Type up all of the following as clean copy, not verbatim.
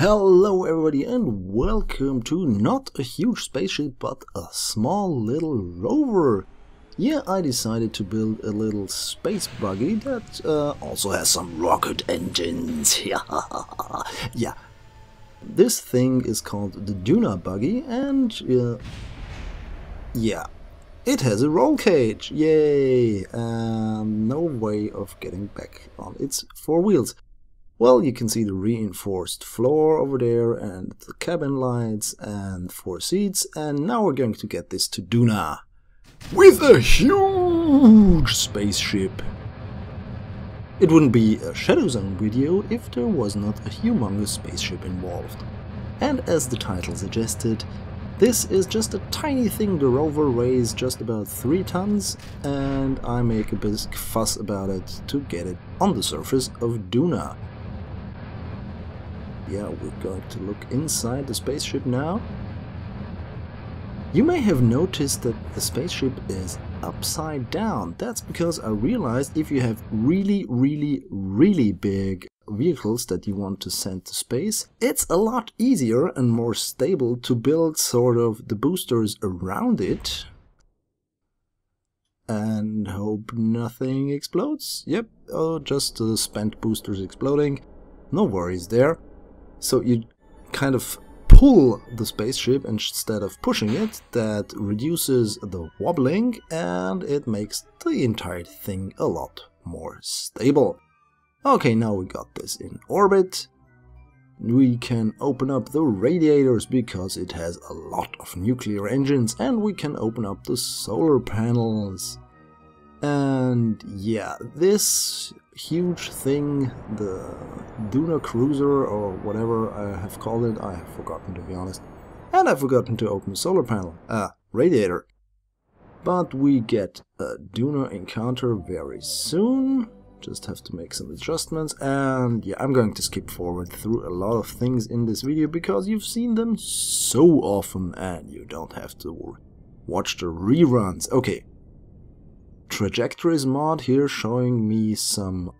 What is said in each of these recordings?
Hello everybody and welcome to not a huge spaceship but a small little rover. Yeah, I decided to build a little space buggy that also has some rocket engines. Yeah. This thing is called the Duna buggy and yeah, it has a roll cage. Yay! No way of getting back on its four wheels. Well, you can see the reinforced floor over there and the cabin lights and four seats, and now we're going to get this to Duna with a huge spaceship. It wouldn't be a Shadowzone video if there was not a humongous spaceship involved. And as the title suggested, this is just a tiny thing. The rover weighs just about 3 tons and I make a big fuss about it to get it on the surface of Duna. Yeah, we're going to look inside the spaceship now. You may have noticed that the spaceship is upside down. That's because I realized if you have really big vehicles that you want to send to space, it's a lot easier and more stable to build sort of the boosters around it. And hope nothing explodes. Yep, oh, just the spent boosters exploding. No worries there. So you kind of pull the spaceship instead of pushing it. That reduces the wobbling and it makes the entire thing a lot more stable. Okay, now we got this in orbit. We can open up the radiators because it has a lot of nuclear engines, and we can open up the solar panels. And yeah, this huge thing, the Duna cruiser or whatever I have called it, I have forgotten to be honest. And I've forgotten to open the solar panel, radiator. But we get a Duna encounter very soon. Just have to make some adjustments, and yeah, I'm going to skip forward through a lot of things in this video because you've seen them so often and you don't have to watch the reruns. Okay. Trajectories mod here showing me some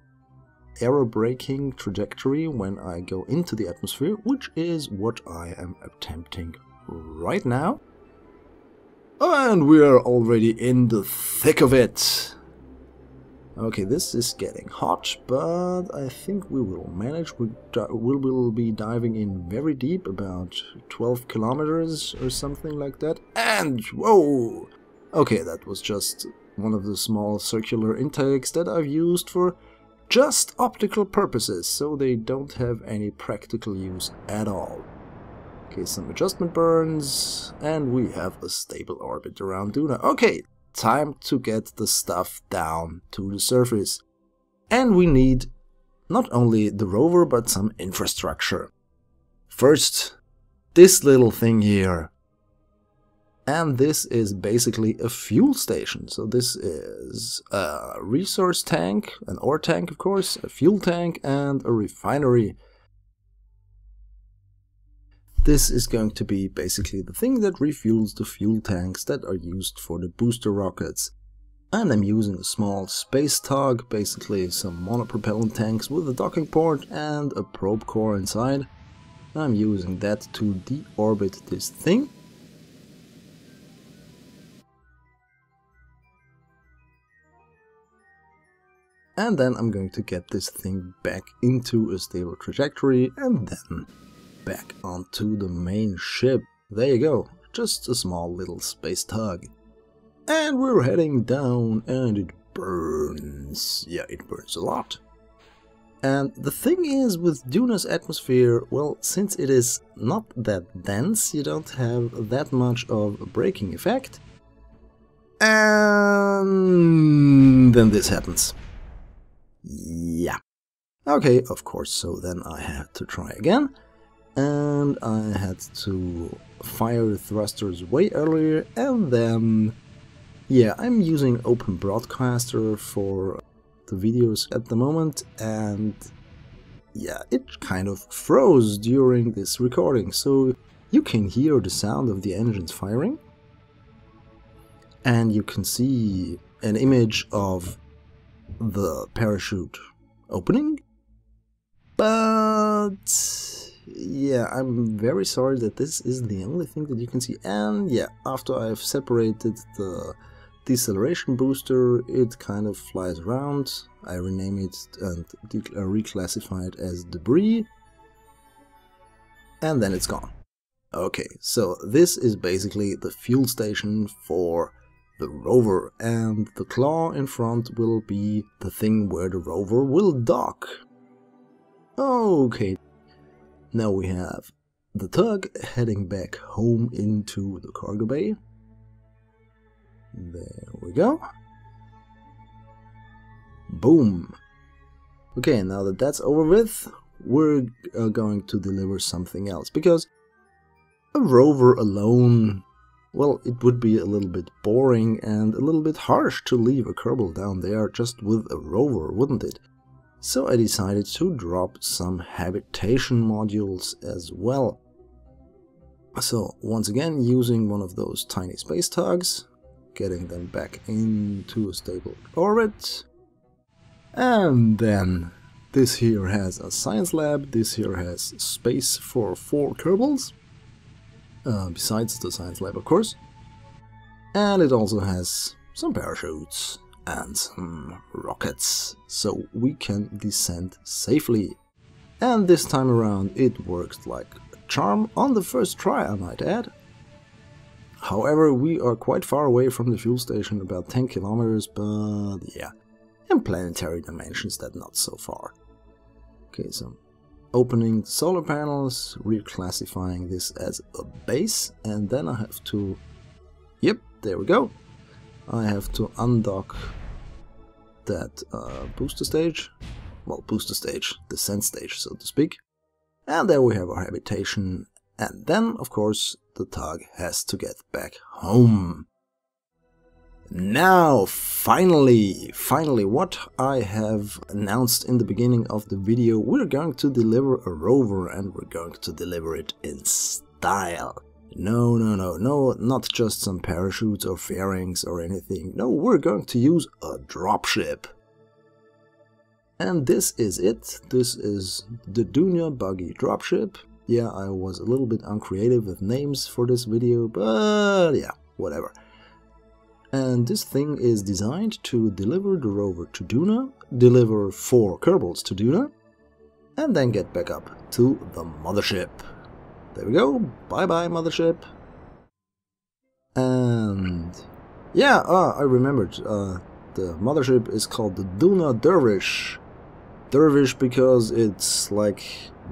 aerobraking trajectory when I go into the atmosphere, which is what I am attempting right now. And we are already in the thick of it. Okay, this is getting hot, but I think we will manage. We will be diving in very deep, about 12 kilometers or something like that. And whoa! Okay, that was just one of the small circular intakes that I've used for just optical purposes, so they don't have any practical use at all. Okay, some adjustment burns, and we have a stable orbit around Duna. Okay, time to get the stuff down to the surface. And we need not only the rover, but some infrastructure. First, this little thing here. And this is basically a fuel station. So this is a resource tank, an ore tank of course, a fuel tank and a refinery. This is going to be basically the thing that refuels the fuel tanks that are used for the booster rockets. And I'm using a small space tug, basically some monopropellant tanks with a docking port and a probe core inside. I'm using that to deorbit this thing. And then I'm going to get this thing back into a stable trajectory and then back onto the main ship. There you go, just a small little space tug. And we're heading down and it burns. Yeah, it burns a lot. And the thing is with Duna's atmosphere, well, since it is not that dense, you don't have that much of a braking effect. And then this happens. Yeah. Okay, of course, so then I had to try again. And I had to fire the thrusters way earlier, and then... yeah, I'm using Open Broadcaster for the videos at the moment, and... yeah, it kind of froze during this recording, so you can hear the sound of the engines firing. And you can see an image of the parachute opening, but yeah, I'm very sorry that this is the only thing that you can see. And yeah, after I've separated the deceleration booster, it kind of flies around. I rename it and reclassify it as debris, and then it's gone. Okay, so this is basically the fuel station for the rover, and the claw in front will be the thing where the rover will dock. Okay, now we have the tug heading back home into the cargo bay. There we go. Boom. Okay, now that that's over with, we're going to deliver something else, because a rover alone, well, it would be a little bit boring and a little bit harsh to leave a Kerbal down there just with a rover, wouldn't it? So I decided to drop some habitation modules as well. So once again, using one of those tiny space tugs, getting them back into a stable orbit. And then this here has a science lab, this here has space for 4 Kerbals, besides the science lab of course, and it also has some parachutes and some rockets, so we can descend safely. And this time around it works like a charm, on the first try I might add. However, we are quite far away from the fuel station, about 10 kilometers, but yeah, in planetary dimensions that not so far. Okay, so opening the solar panels, reclassifying this as a base, and then I have to, yep, there we go. I have to undock that booster stage, well, booster stage, descent stage, so to speak. And there we have our habitation, and then, of course, the tug has to get back home. Now, finally, what I have announced in the beginning of the video, we're going to deliver a rover, and we're going to deliver it in style. No, not just some parachutes or fairings or anything. No, we're going to use a dropship. And this is it. This is the Duna buggy dropship. Yeah, I was a little bit uncreative with names for this video, but yeah, whatever. And this thing is designed to deliver the rover to Duna, deliver 4 Kerbals to Duna, and then get back up to the mothership. There we go, bye-bye mothership. And yeah, I remembered, the mothership is called the Duna Dervish. Dervish because it's like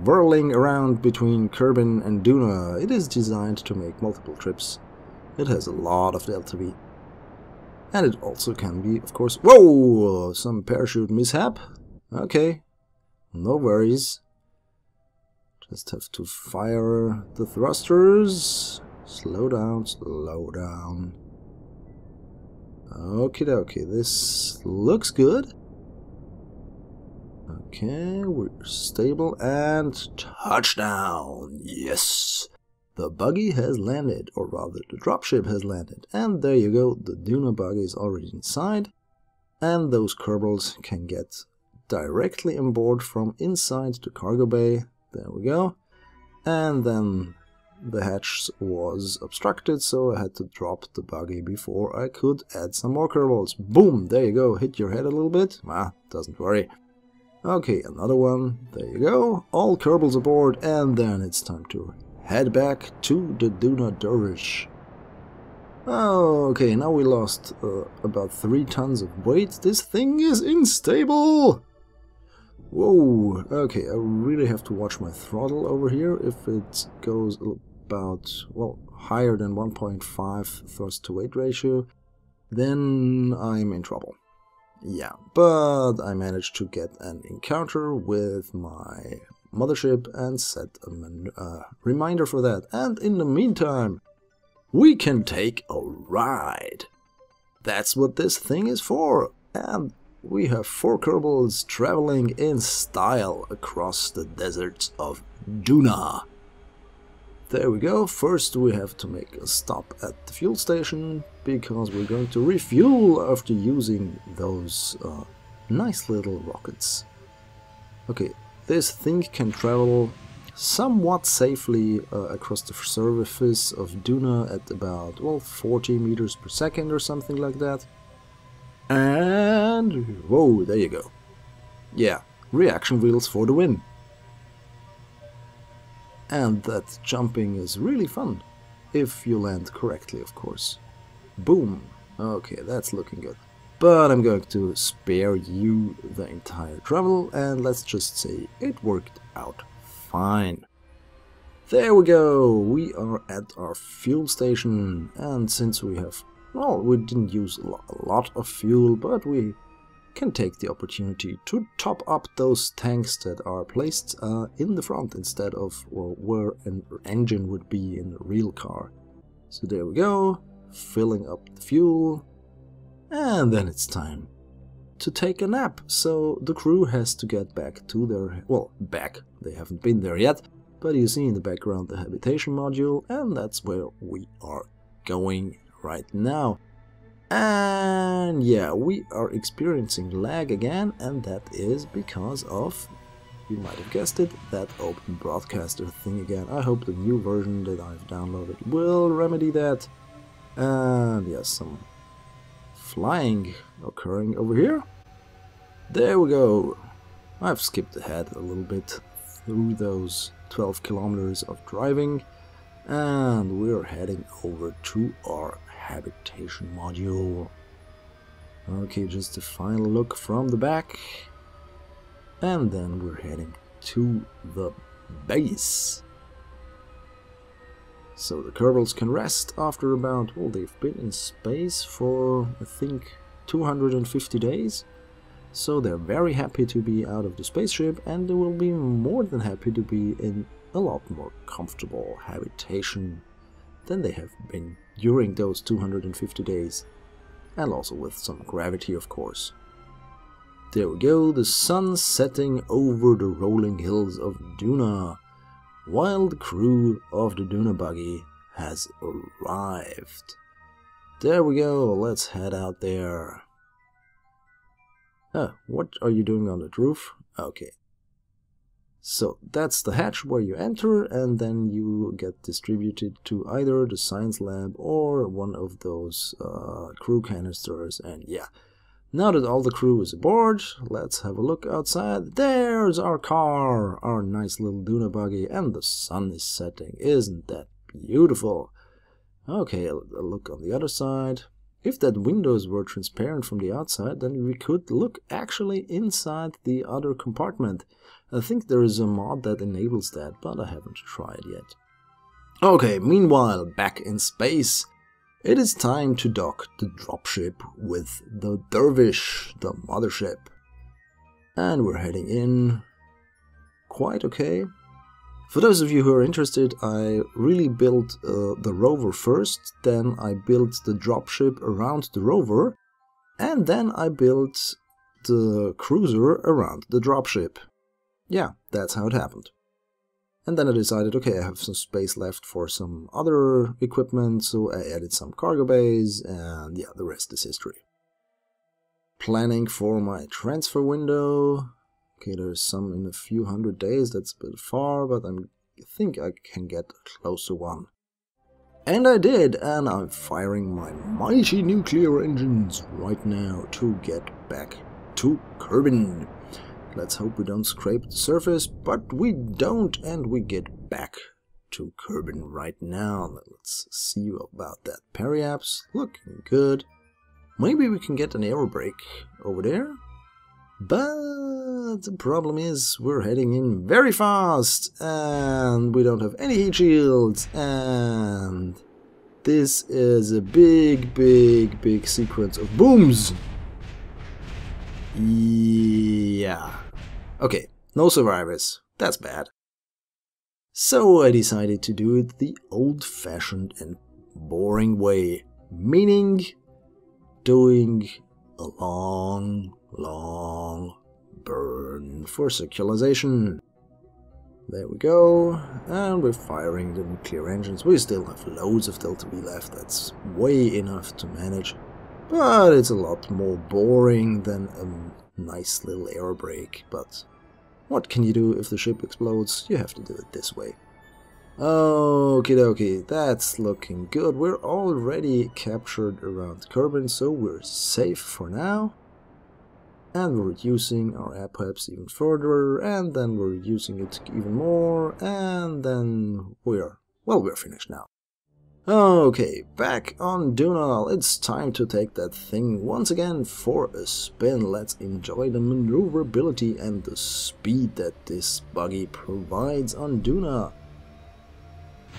whirling around between Kerbin and Duna. It is designed to make multiple trips. It has a lot of LTV. And it also can be, of course, whoa, some parachute mishap. Okay, no worries. Just have to fire the thrusters. Slow down. Okie dokie, this looks good. Okay, we're stable and touchdown! Yes! The buggy has landed, or rather the dropship has landed. And there you go, the Duna buggy is already inside. And those Kerbals can get directly on board from inside the cargo bay. There we go. And then the hatch was obstructed, so I had to drop the buggy before I could add some more Kerbals. Boom! There you go, hit your head a little bit. Ah, doesn't worry. Okay, another one, there you go, all Kerbals aboard, and then it's time to head back to the Duna Dervish. Okay, now we lost about 3 tons of weight. This thing is unstable! Whoa, okay, I really have to watch my throttle over here. If it goes about, well, higher than 1.5 thrust to weight ratio, then I'm in trouble. Yeah, but I managed to get an encounter with my mothership and set a reminder for that. And in the meantime, we can take a ride. That's what this thing is for. And we have 4 Kerbals traveling in style across the deserts of Duna. There we go. First we have to make a stop at the fuel station, because we're going to refuel after using those nice little rockets. Okay, this thing can travel somewhat safely across the surface of Duna at about, well, 40 meters per second or something like that. And whoa, there you go. Yeah, reaction wheels for the win. And that jumping is really fun, if you land correctly, of course. Boom. Okay, that's looking good. But I'm going to spare you the entire travel, and let's just say it worked out fine. There we go, we are at our fuel station, and since we have, well, we didn't use a lot of fuel, but we can take the opportunity to top up those tanks that are placed in the front instead of where an engine would be in a real car. So there we go, filling up the fuel. And then it's time to take a nap, so the crew has to get back to their, well, back, they haven't been there yet, but you see in the background the habitation module, and that's where we are going right now. And yeah, we are experiencing lag again, and that is because of, you might have guessed it, that Open Broadcaster thing again. I hope the new version that I've downloaded will remedy that. And yes, yeah, some flying occurring over here. There we go. I've skipped ahead a little bit through those 12 kilometers of driving, and we're heading over to our habitation module. Okay, just a final look from the back, and then we're heading to the base. So the Kerbals can rest after about, well, they've been in space for, I think, 250 days. So they're very happy to be out of the spaceship, and they will be more than happy to be in a lot more comfortable habitation than they have been during those 250 days. And also with some gravity, of course. There we go, the sun setting over the rolling hills of Duna, while the crew of the Duna buggy has arrived. There we go, let's head out there. Ah, what are you doing on that roof? Okay. So that's the hatch where you enter, and then you get distributed to either the science lab or one of those crew canisters, and yeah. Now that all the crew is aboard, let's have a look outside. There's our car, our nice little Duna buggy, and the sun is setting. Isn't that beautiful? Okay, a look on the other side. If that windows were transparent from the outside, then we could look actually inside the other compartment. I think there is a mod that enables that, but I haven't tried yet. Okay, meanwhile, back in space. It is time to dock the dropship with the Dervish, the mothership. And we're heading in. Quite okay. For those of you who are interested, I really built the rover first, then I built the dropship around the rover, and then I built the cruiser around the dropship. Yeah, that's how it happened. And then I decided, okay, I have some space left for some other equipment, so I added some cargo bays, and yeah, the rest is history. Planning for my transfer window. Okay, there's some in a few hundred days, that's a bit far, but I think I can get a closer one. And I did, and I'm firing my mighty nuclear engines right now to get back to Kerbin. Let's hope we don't scrape the surface, but we don't, and we get back to Kerbin right now. Let's see about that periapse. Looking good. Maybe we can get an air brake over there. But the problem is we're heading in very fast, and we don't have any heat shields, and this is a big, big, big sequence of booms. Yeah. Okay, no survivors. That's bad. So I decided to do it the old-fashioned and boring way, meaning doing a long, long burn for circularization. There we go, and we're firing the nuclear engines. We still have loads of delta V left, that's way enough to manage, but it's a lot more boring than a nice little air brake, but What can you do if the ship explodes? You have to do it this way. Okie dokie, that's looking good. We're already captured around Kerbin, so we're safe for now. And we're reducing our airpeps even further, and then we're reducing it even more, and then we're... well, we're finished now. Okay, back on Duna, it's time to take that thing once again for a spin. Let's enjoy the maneuverability and the speed that this buggy provides on Duna.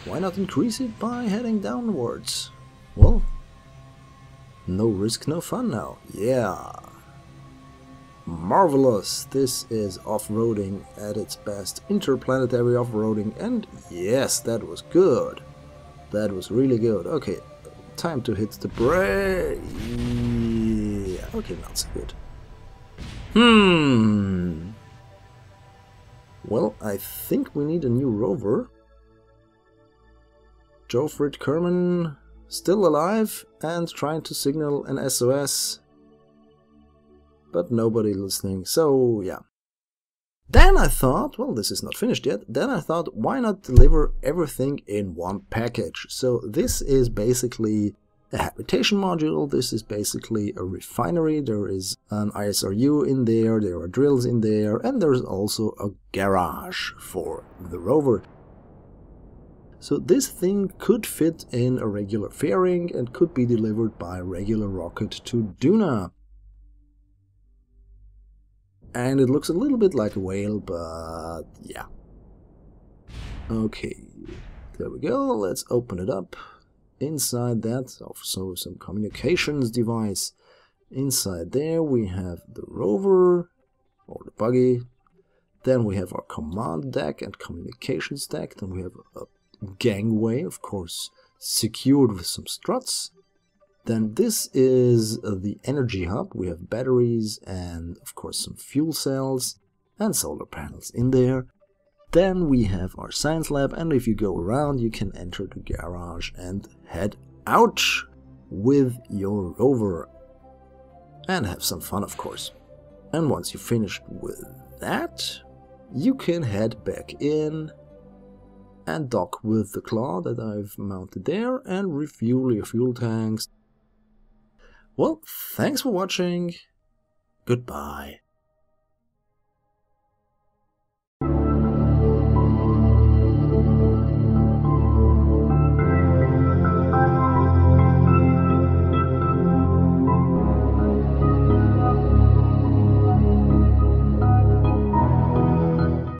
Why not increase it by heading downwards? Well, no risk, no fun now. Yeah. Marvelous, this is off-roading at its best, interplanetary off-roading, and yes, that was good. That was really good. Okay, time to hit the brake. Yeah, okay, not so good. Well, I think we need a new rover. Joffrey Kerman still alive and trying to signal an SOS. But nobody listening, so yeah. Then I thought, well, this is not finished yet, then I thought, why not deliver everything in one package? So this is basically a habitation module, this is basically a refinery, there is an ISRU in there are drills in there, and there's also a garage for the rover. So this thing could fit in a regular fairing and could be delivered by regular rocket to Duna. And it looks a little bit like a whale, but yeah. Okay, there we go, let's open it up. Inside that, also some communications device. Inside there we have the rover, or the buggy. Then we have our command deck and communications deck. Then we have a gangway, of course, secured with some struts. Then this is the energy hub. We have batteries and of course some fuel cells and solar panels in there. Then we have our science lab, and if you go around you can enter the garage and head out with your rover and have some fun, of course. And once you're finished with that, you can head back in and dock with the claw that I've mounted there and refuel your fuel tanks. Well, thanks for watching. Goodbye.